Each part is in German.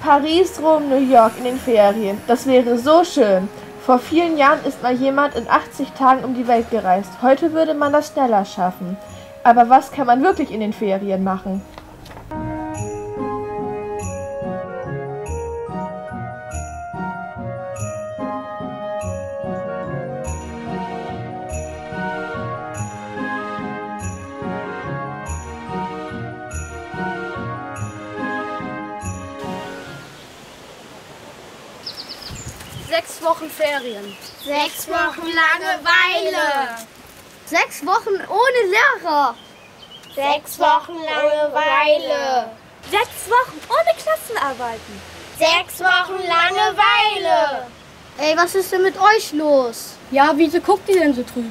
Paris, Rom, New York in den Ferien. Das wäre so schön. Vor vielen Jahren ist mal jemand in 80 Tagen um die Welt gereist. Heute würde man das schneller schaffen. Aber was kann man wirklich in den Ferien machen? Sechs Wochen Ferien. Sechs Wochen Langeweile. Sechs Wochen ohne Lehrer. Sechs Wochen Langeweile. Sechs Wochen ohne Klassenarbeiten. Sechs Wochen Langeweile. Ey, was ist denn mit euch los? Ja, wieso guckt ihr denn so trübe?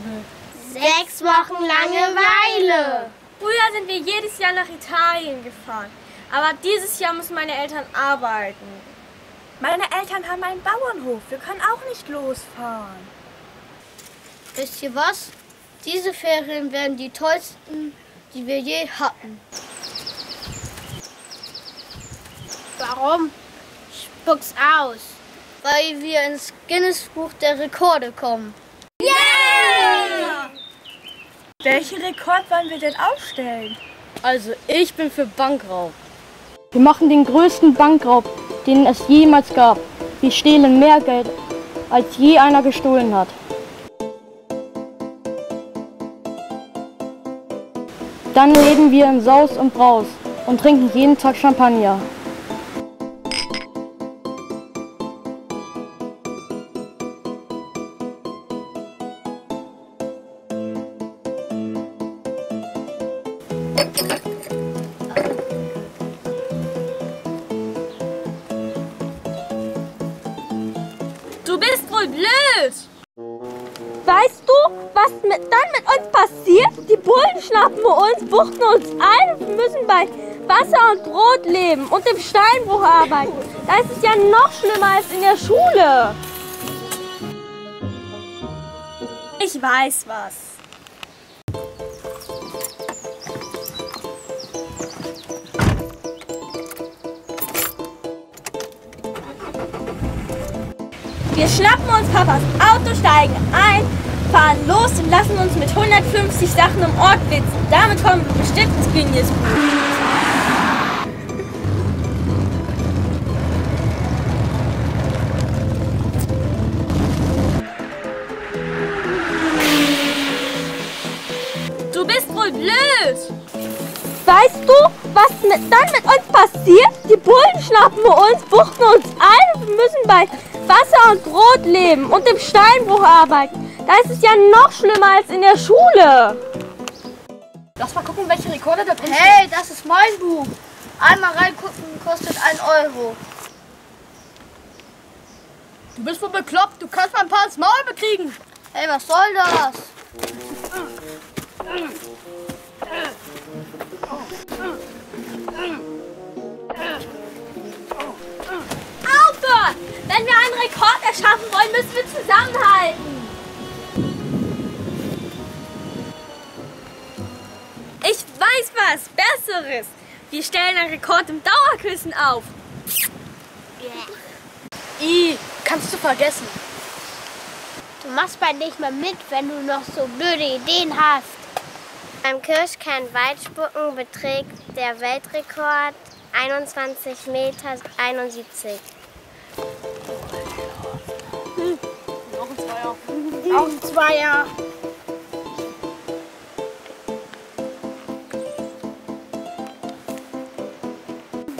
Sechs Wochen Langeweile. Früher sind wir jedes Jahr nach Italien gefahren. Aber dieses Jahr müssen meine Eltern arbeiten. Meine Eltern haben einen Bauernhof. Wir können auch nicht losfahren. Wisst ihr was? Diese Ferien werden die tollsten, die wir je hatten. Warum? Spuck's aus. Weil wir ins Guinnessbuch der Rekorde kommen. Yeah! Welchen Rekord wollen wir denn aufstellen? Also ich bin für Bankraub. Wir machen den größten Bankraub, den es jemals gab. Wir stehlen mehr Geld, als je einer gestohlen hat. Dann leben wir im Saus und Braus und trinken jeden Tag Champagner. Du bist wohl blöd! Weißt du, was dann mit uns passiert? Die Bullen schnappen uns, buchten uns ein und müssen bei Wasser und Brot leben und im Steinbruch arbeiten. Da ist es ja noch schlimmer als in der Schule. Ich weiß was. Wir schnappen uns Papas Auto, steigen ein, fahren los und lassen uns mit 150 Sachen im Ort blitzen. Damit kommen wir bestimmt ins Guinnessbuch. Du bist wohl blöd! Weißt du, was dann mit uns passiert? Die Bullen schnappen uns, buchten uns ein und müssen bei Wasser und Brot leben und im Steinbruch arbeiten. Da ist es ja noch schlimmer als in der Schule. Lass mal gucken, welche Rekorde da drin sind. Hey, das ist mein Buch. Einmal reingucken, kostet 1 €. Du bist wohl bekloppt, du kannst mal ein paar ins Maul bekriegen. Hey, was soll das? Wenn wir einen Rekord erschaffen wollen, müssen wir zusammenhalten. Ich weiß was Besseres. Wir stellen einen Rekord im Dauerküssen auf. Yeah. Ih, kannst du vergessen. Du machst bald nicht mehr mit, wenn du noch so blöde Ideen hast. Beim Kirschkern Weitspucken beträgt der Weltrekord 21,71 Meter. Noch ein Zweier.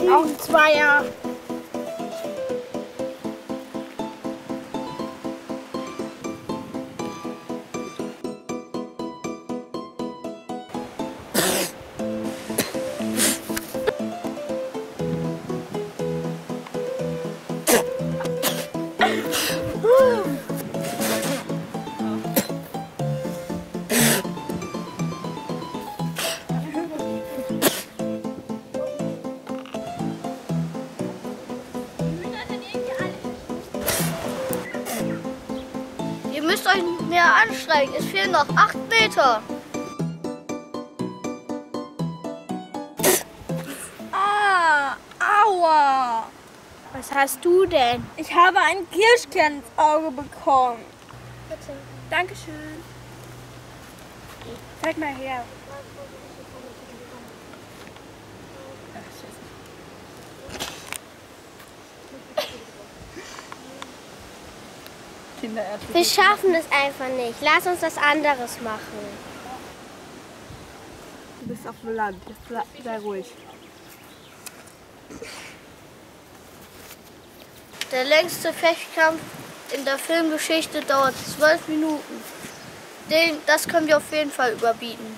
Auch ein Zweier. Auch ein Zweier. Ihr müsst euch nicht mehr anstrengen, es fehlen noch 8 Meter. Ah, aua! Was hast du denn? Ich habe einen Kirschkern ins Auge bekommen. Bitte. Dankeschön. Zeig mal her. Wir schaffen es einfach nicht. Lass uns was anderes machen. Du bist auf dem Land. Sei ruhig. Der längste Fechtkampf in der Filmgeschichte dauert 12 Minuten. Das können wir auf jeden Fall überbieten.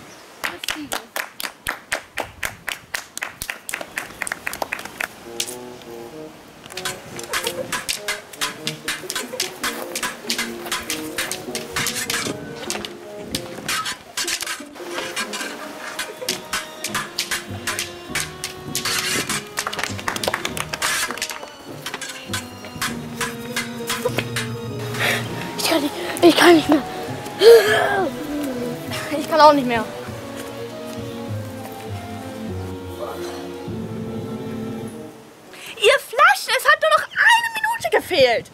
Ich kann nicht mehr. Ich kann auch nicht mehr. Ihr Flaschen, es hat nur noch 1 Minute gefehlt.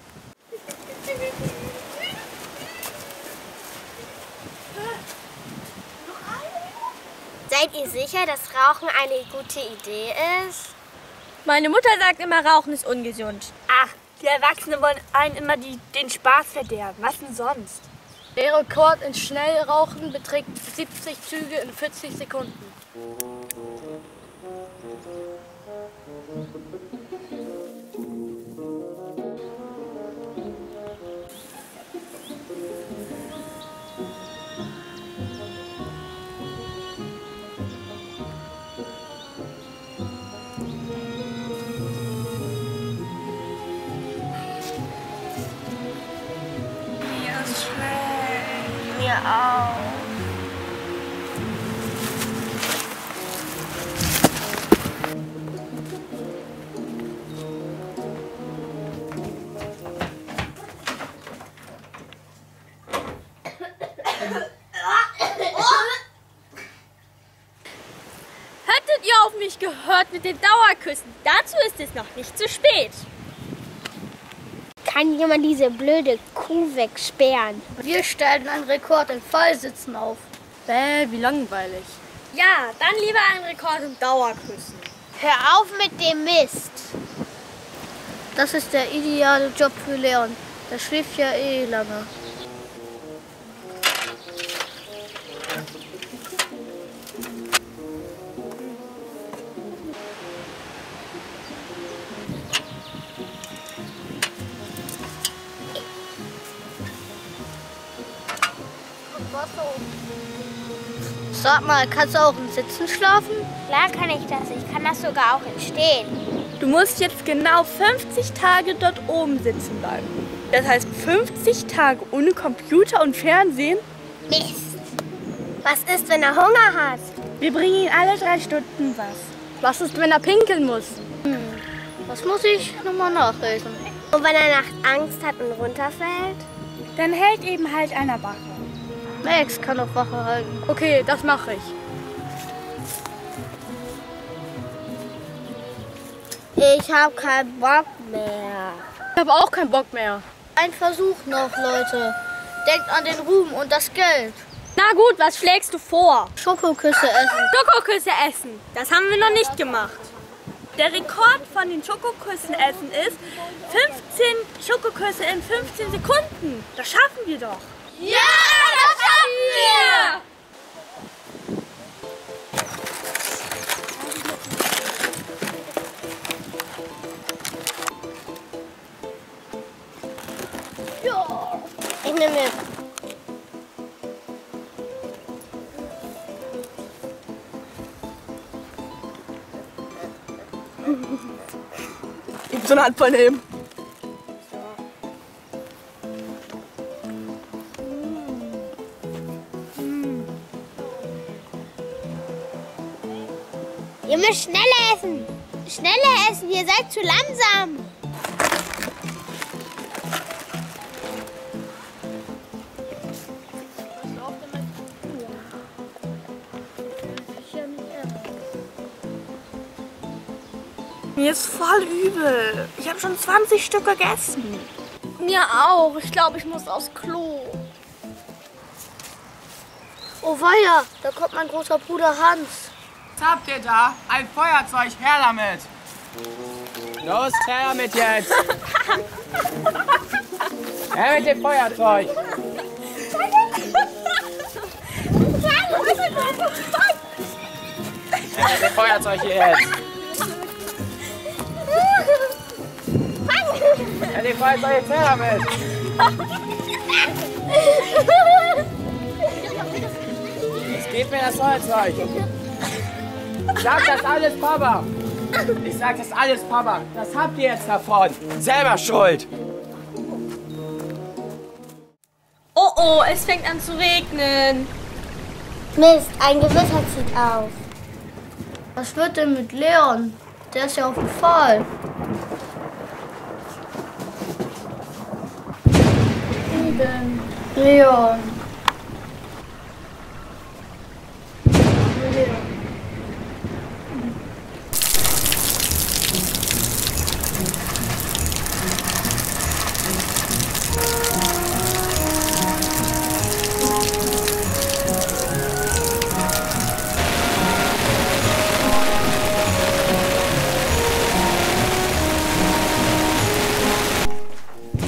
Seid ihr sicher, dass Rauchen eine gute Idee ist? Meine Mutter sagt immer, Rauchen ist ungesund. Ach. Die Erwachsenen wollen allen immer den Spaß verderben. Was denn sonst? Der Rekord in Schnellrauchen beträgt 70 Züge in 40 Sekunden. Mir auch. Hättet ihr auf mich gehört mit den Dauerküssen? Dazu ist es noch nicht zu spät. Kann jemand diese blöde Kuh wegsperren? Wir stellen einen Rekord im Fallsitzen auf. Bäh, wie langweilig. Ja, dann lieber einen Rekord im Dauerküssen. Hör auf mit dem Mist. Das ist der ideale Job für Leon. Der schläft ja eh lange. Sag mal, kannst du auch im Sitzen schlafen? Klar kann ich das. Ich kann das sogar auch im Stehen. Du musst jetzt genau 50 Tage dort oben sitzen bleiben. Das heißt 50 Tage ohne Computer und Fernsehen? Mist! Was ist, wenn er Hunger hat? Wir bringen ihm alle 3 Stunden was. Was ist, wenn er pinkeln muss? Das muss ich nochmal nachlesen. Und wenn er nachts Angst hat und runterfällt? Dann hält eben halt einer Wache. Max kann auch Wache halten. Okay, das mache ich. Ich habe keinen Bock mehr. Ich habe auch keinen Bock mehr. Ein Versuch noch, Leute. Denkt an den Ruhm und das Geld. Na gut, was schlägst du vor? Schokoküsse essen. Schokoküsse essen. Das haben wir noch nicht gemacht. Der Rekord von den Schokoküssen essen ist 15 Schokoküsse in 15 Sekunden. Das schaffen wir doch. Ja! Ja! Ich nehme mit. Ich bin so eine Handvoll nehmen. Ihr müsst schneller essen! Schneller essen! Ihr seid zu langsam! Mir ist voll übel. Ich habe schon 20 Stück gegessen. Mir auch. Ich glaube, ich muss aufs Klo. Oh weia, da kommt mein großer Bruder Hans. Was habt ihr da? Ein Feuerzeug, her damit. Los, her damit jetzt. Her mit dem Feuerzeug. Her mit dem Feuerzeug hier jetzt. Ja, den Fall soll jetzt her damit. Jetzt geht mir das Feuerzeug. Sag das alles Papa. Ich sag das alles Papa. Das habt ihr jetzt davon. Selber schuld. Oh oh, es fängt an zu regnen. Mist, ein Gewitter zieht auf. Was wird denn mit Leon? Der ist ja auf dem Fall. Leon.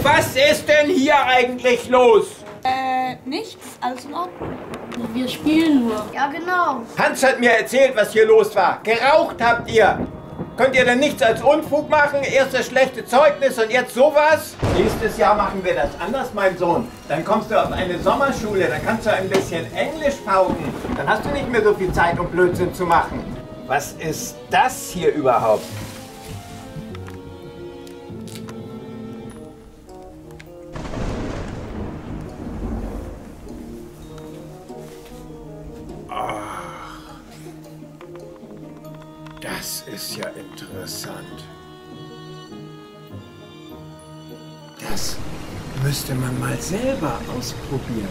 Was ist denn hier eigentlich los? Nichts, alles in Ordnung. Wir spielen nur. Ja, genau. Hans hat mir erzählt, was hier los war. Geraucht habt ihr. Könnt ihr denn nichts als Unfug machen? Erst das schlechte Zeugnis und jetzt sowas? Nächstes Jahr machen wir das anders, mein Sohn. Dann kommst du auf eine Sommerschule, dann kannst du ein bisschen Englisch pauken. Dann hast du nicht mehr so viel Zeit, um Blödsinn zu machen. Was ist das hier überhaupt? Das ist ja interessant. Das müsste man mal selber ausprobieren.